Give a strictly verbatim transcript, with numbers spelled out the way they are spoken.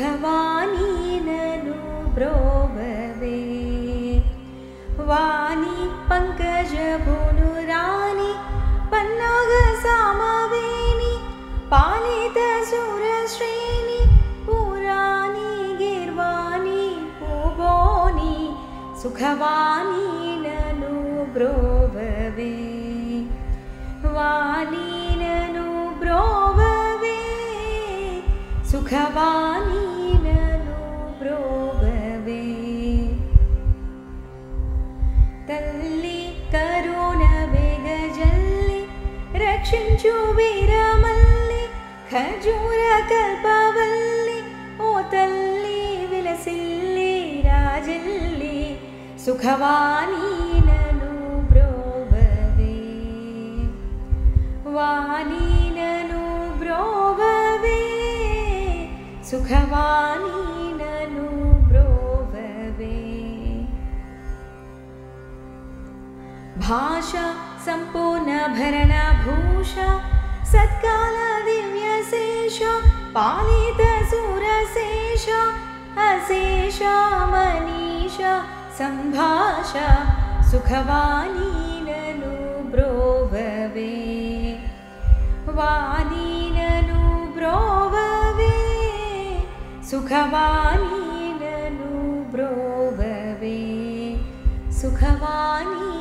Vani nanu brovave, Vani pankajabunu rani, pannaga samaveni, palita surasreni, purani girvani puvoni, sukhavani nanu brovave, Vani nanu brovave, sukhavani. Rakshinchu veeramalli khajura kalpavalli o talli vilasilli rajalli sukhavani nanu brovave, Vani nanu brovave, sukhavani nanu brovave. Bhasha संपूर्ण भरणा भूषा सत्काल दिव्य शेषा पालित सुरसेषा अशेषा मनीषा संभाषा सुखवाणी ननु ब्रोववे, वाणी ननु ब्रोववे, सुखवाणी ननु ब्रोववे, सुखवाणी